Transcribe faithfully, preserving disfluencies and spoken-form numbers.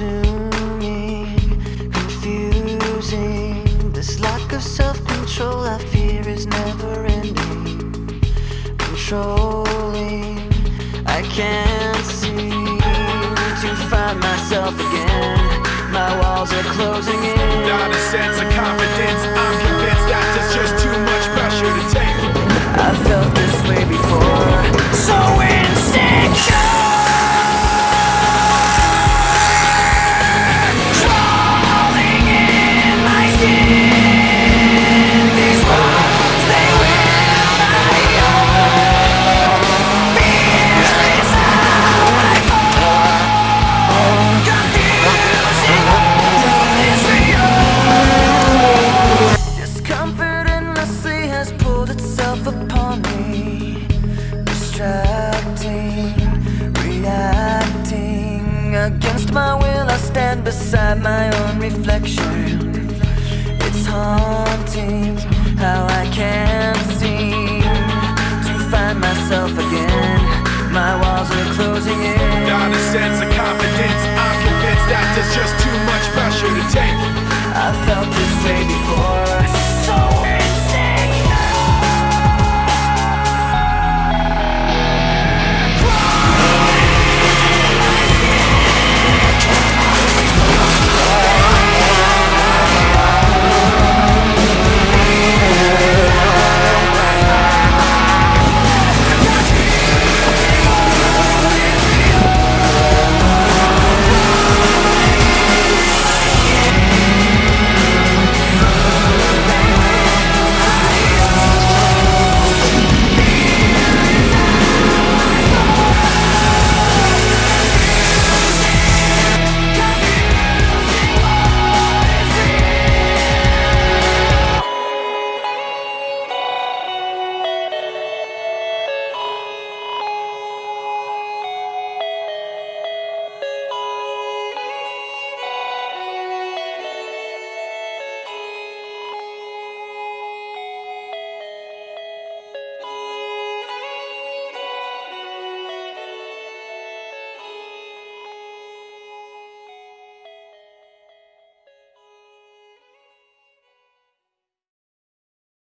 consuming, confusing. This lack of self-control I fear is never ending. Controlling, I can't seem to find myself again. My walls are closing in. Not a sense of confidence, I'm convinced that there's just too much pressure to take. I felt this way before, so insecure. Reacting against my will, I stand beside my own reflection. It's haunting how I can't seem to find myself again. My walls are closing in. Not a sense of confidence.